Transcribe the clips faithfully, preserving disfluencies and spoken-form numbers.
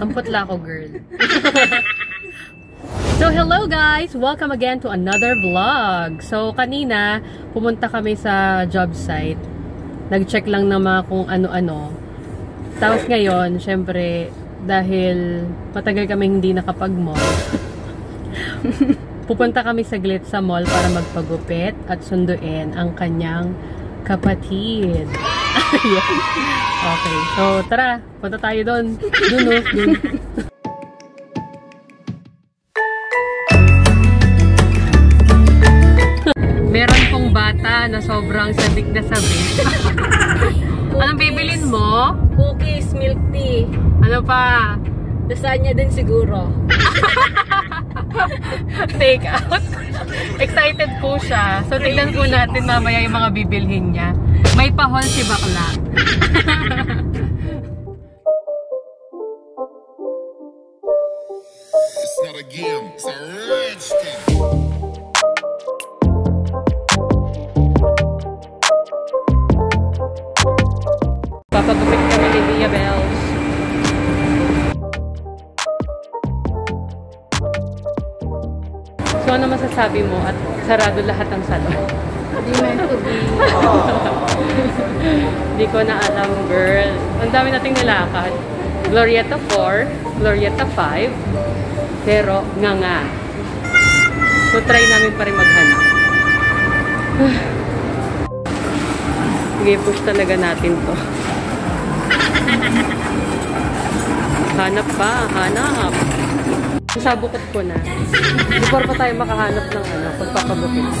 Amputla ako, girl. So, hello guys! Welcome again to another vlog. So, kanina, pumunta kami sa job site. Nag-check lang na mga kung ano-ano. Tapos ngayon, syempre, dahil matagal kami hindi nakapag-mall, pupunta kami saglit sa mall para magpagupit at sunduin ang kanyang kapatid. Okay, so tara, punta tayo doon. Doon, doon. Meron pong bata na sobrang sabik na sabik. Anong bibilin mo? Cookies, milk tea. Ano pa? Lasagna din siguro. Take out. Excited po siya. So tignan po natin mamaya yung mga bibilhin niya. May pahol si bakla. It's not a game, it's a rich thing. Papagupit kami ni Mia Bell. So ano masasabi mo at sarado lahat ng salon? Hindi meant to be. Hindi ko na alam, girl. Ang dami nating nilakad. Glorietta four, Glorietta five, pero nga nga. So try namin pa rin maghanap. Sige, push talaga natin to. Hanap pa, hanap. Sabukot ko na. Before pa tayo makahanap ng ano, pagpapabukit.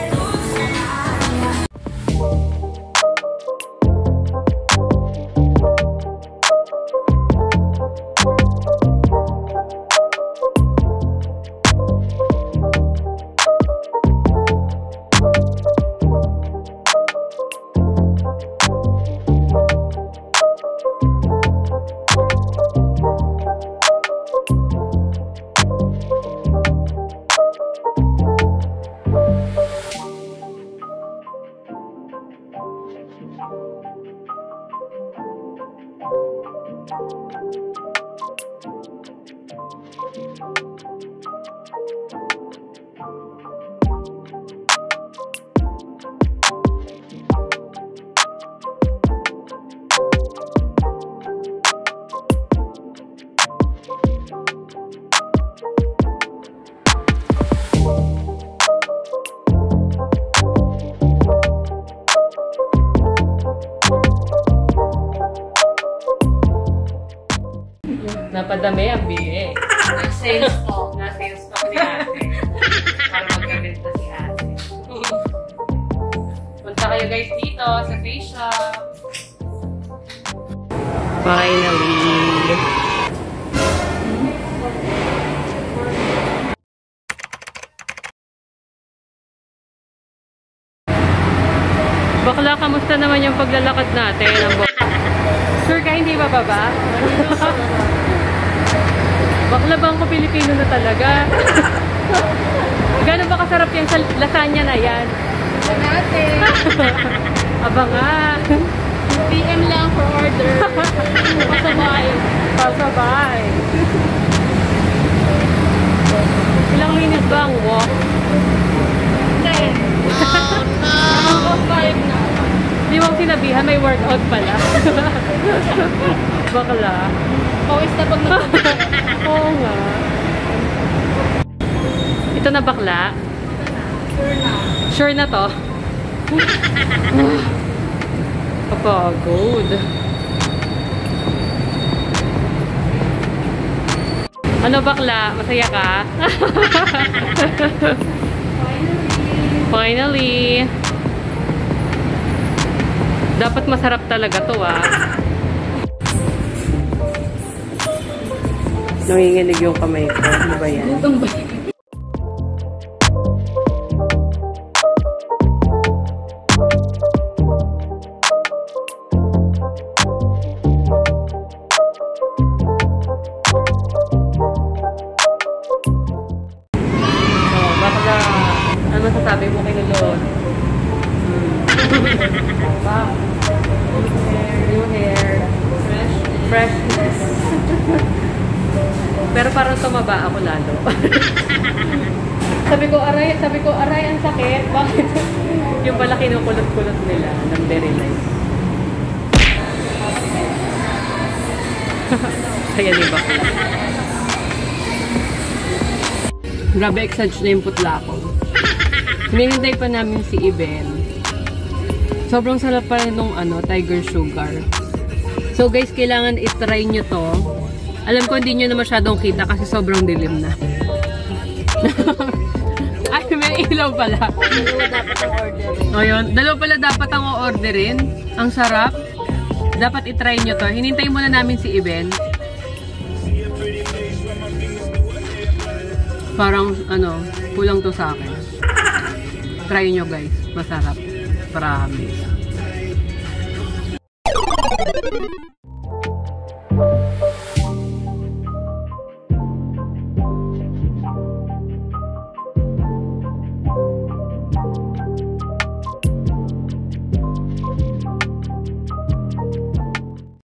Napadami ang B A. Na-sales po. Na-sales po ni Asi. Para mag-event na si Asi. Punta kayo guys dito sa Face Shop. Finally! Bakla, kamusta naman yung paglalakad natin? Sure ka hindi bababa? Bakla bang ko Pilipino na talaga? Gano'n ba kasarap yung lasagna na yan? Ito natin! Abangan! P M lang for order! Pasabay! Pasabay! Ilang minutes ba ang walk? ten! Oh no! five na! Di mo sinabihan, may workout pala. Bakla. Pawis na pag nagpapit. Oo nga. Ito na bakla? Sure na. Sure na to? Kapagod. Ano bakla? Masaya ka? Finally. Finally. Dapat masarap talaga to ah. Nanginginig yung kamay ko. Ano ba yan? So, baka na, ano masasabi mo kay Lolo? Hmm. Oh, wow. New hair. Freshness. Freshness. Pero parang tumaba ako lalo. Sabi ko, aray, sabi ko, aray, ang sakit. Bakit? Yung pala kinukulot-kulot nila ng very light. Kaya niba? Grabe, exage na yung putla ko. Hinihintay pa namin si Iben. Sobrang sarap pa rin nung ano, Tiger Sugar. So guys, kailangan itry nyo to. Alam ko hindi nyo na masyadong kita kasi sobrang dilim na. Ay, may ilaw pala. O yun, dalawa pala dapat ang o-orderin. Ang sarap. Dapat itry nyo to. Hinintay muna namin si Iben. Parang, ano, kulang to sa akin. Try nyo guys. Masarap. Promise.